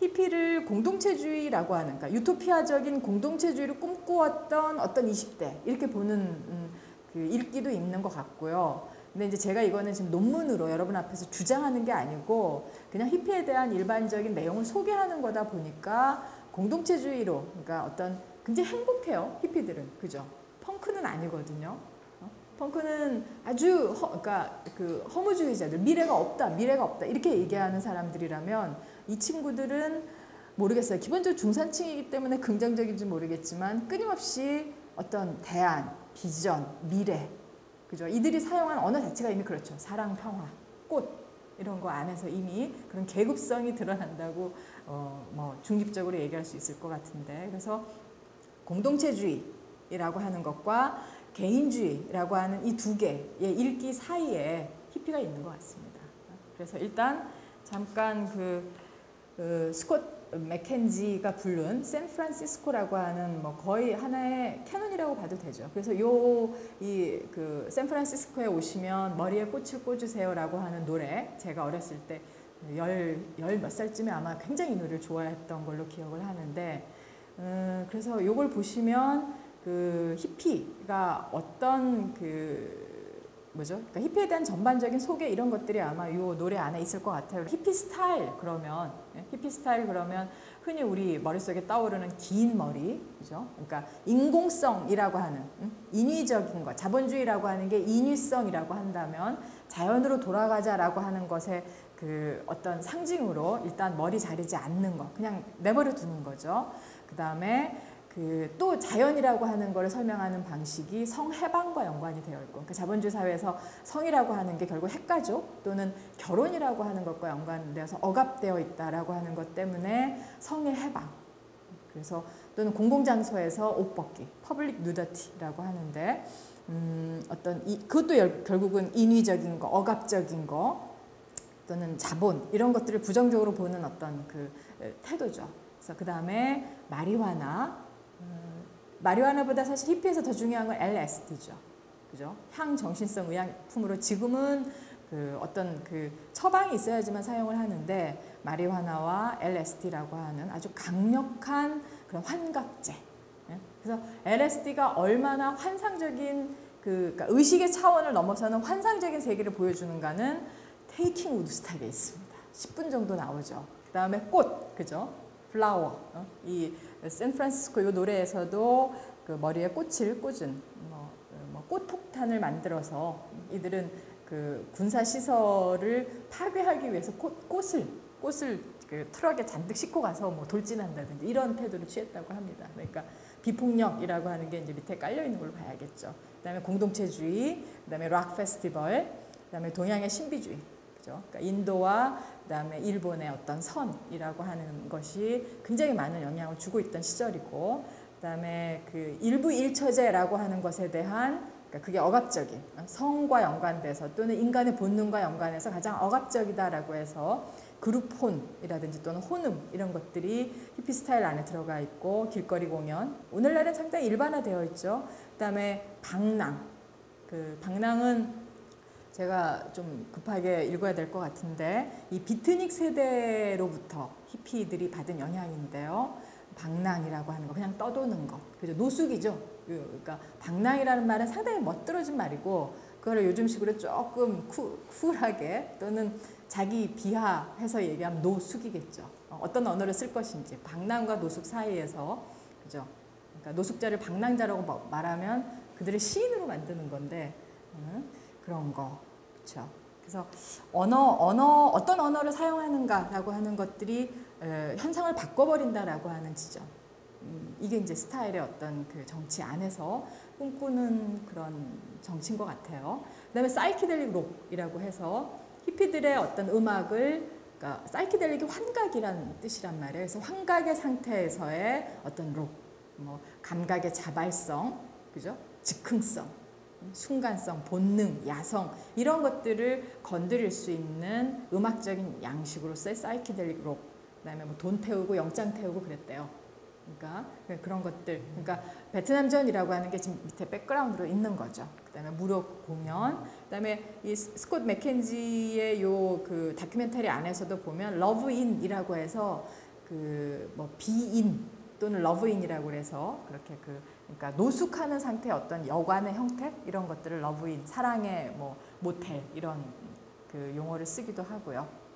히피를 공동체주의라고 하는, 그러니까 유토피아적인 공동체주의를 꿈꾸었던 어떤 20대 이렇게 보는 그 읽기도 있는 것 같고요. 근데 이제 제가 이거는 지금 논문으로 여러분 앞에서 주장하는 게 아니고 그냥 히피에 대한 일반적인 내용을 소개하는 거다 보니까 공동체주의로, 그러니까 어떤 굉장히 행복해요 히피들은, 그죠? 펑크는 아니거든요. 펑크는 아주 그러니까 그 허무주의자들, 미래가 없다 이렇게 얘기하는 사람들이라면 이 친구들은 모르겠어요. 기본적으로 중산층이기 때문에 긍정적인지 모르겠지만 끊임없이 어떤 대안, 비전, 미래, 그죠? 이들이 사용한 언어 자체가 이미 그렇죠. 사랑, 평화, 꽃 이런 거 안에서 이미 그런 계급성이 드러난다고 뭐 중립적으로 얘기할 수 있을 것 같은데, 그래서 공동체주의라고 하는 것과 개인주의라고 하는 이 두 개의 읽기 사이에 히피가 있는 것 같습니다. 그래서 일단 잠깐 그 스콧 맥켄지가 부른 샌프란시스코라고 하는 뭐 거의 하나의 캐논이라고 봐도 되죠. 그래서 이 샌프란시스코에 오시면 머리에 꽃을 꽂으세요라고 하는 노래, 제가 어렸을 때 열 몇 살쯤에 아마 굉장히 이 노래를 좋아했던 걸로 기억을 하는데, 그래서 요걸 보시면 그 히피가 어떤 그러니까 히피에 대한 전반적인 소개 이런 것들이 아마 이 노래 안에 있을 것 같아요. 히피 스타일 그러면 흔히 우리 머릿속에 떠오르는 긴 머리, 그죠? 그러니까 인공성이라고 하는, 인위적인 것, 자본주의라고 하는 게 인위성이라고 한다면 자연으로 돌아가자라고 하는 것에 그 어떤 상징으로 일단 머리 자르지 않는 것, 그냥 내버려 두는 거죠. 그다음에 또 자연이라고 하는 걸 설명하는 방식이 성해방과 연관이 되어 있고, 그러니까 자본주의 사회에서 성이라고 하는 게 결국 핵가족 또는 결혼이라고 하는 것과 연관되어서 억압되어 있다라고 하는 것 때문에 성의 해방, 그래서 또는 공공장소에서 옷 벗기, 퍼블릭 누더티라고 하는데, 어떤 그것도 결국은 인위적인 거, 억압적인 거 또는 자본 이런 것들을 부정적으로 보는 어떤 그 태도죠. 그래서 그 다음에 마리화나보다 사실 히피에서 더 중요한 건 LSD죠. 그죠? 향정신성 의약품으로 지금은 그 어떤 그 처방이 있어야지만 사용을 하는데, 마리화나와 LSD라고 하는 아주 강력한 그런 환각제. 그래서 LSD가 얼마나 환상적인 그러니까 의식의 차원을 넘어서는 환상적인 세계를 보여주는가는 테이킹 우드스탁에 있습니다. 10분 정도 나오죠. 그 다음에 꽃, 그죠? 플라워. 이 샌프란시스코 요 노래에서도 그 머리에 꽃을 꽂은 뭐 꽃폭탄을 만들어서 이들은 그 군사시설을 파괴하기 위해서 꽃을 그 트럭에 잔뜩 싣고 가서 뭐 돌진한다든지 이런 태도를 취했다고 합니다. 그러니까 비폭력이라고 하는 게 이제 밑에 깔려 있는 걸로 봐야겠죠. 그다음에 공동체주의, 그다음에 락 페스티벌, 그다음에 동양의 신비주의. 그죠? 그러니까 인도와 그다음에 일본의 어떤 선이라고 하는 것이 굉장히 많은 영향을 주고 있던 시절이고, 그다음에 그 일부일처제라고 하는 것에 대한, 그러니까 그게 억압적인 성과 연관돼서 또는 인간의 본능과 연관해서 가장 억압적이다라고 해서 그룹혼이라든지 또는 혼음 이런 것들이 히피 스타일 안에 들어가 있고, 길거리 공연 오늘날은 상당히 일반화되어 있죠. 그다음에 방랑, 그 방랑은 제가 좀 급하게 읽어야 될 것 같은데 이 비트닉 세대로부터 히피들이 받은 영향인데요. 방랑이라고 하는 거, 그냥 떠도는 거, 그죠? 노숙이죠. 그러니까 방랑이라는 말은 상당히 멋들어진 말이고, 그걸 요즘식으로 조금 쿨하게 또는 자기 비하해서 얘기하면 노숙이겠죠. 어떤 언어를 쓸 것인지, 방랑과 노숙 사이에서, 그죠? 그러니까 노숙자를 방랑자라고 말하면 그들을 시인으로 만드는 건데, 그런 거, 그렇죠? 그래서 어떤 언어를 사용하는가라고 하는 것들이 현상을 바꿔버린다라고 하는 지점. 이게 이제 스타일의 어떤 그 정치 안에서 꿈꾸는 그런 정치인 것 같아요. 그다음에 사이키델릭 록이라고 해서 히피들의 어떤 음악을, 그러니까 사이키델릭이 환각이란 뜻이란 말이에요. 그래서 환각의 상태에서의 어떤 록, 뭐 감각의 자발성, 그죠? 즉흥성, 순간성, 본능, 야성 이런 것들을 건드릴 수 있는 음악적인 양식으로서의 사이키델릭 록, 그다음에 뭐 돈 태우고 영장 태우고 그랬대요. 그러니까 그런 것들, 그러니까 베트남전이라고 하는 게 지금 밑에 백그라운드로 있는 거죠. 그다음에 무력 공연, 그다음에 이 스콧 맥켄지의 요 그 다큐멘터리 안에서도 보면 love-in 이라고 해서 그 뭐 비인 또는 러브인이라고 해서 그렇게 그러니까 노숙하는 상태의 어떤 여관의 형태 이런 것들을 러브인, 사랑의 뭐 모텔 이런 그 용어를 쓰기도 하고요.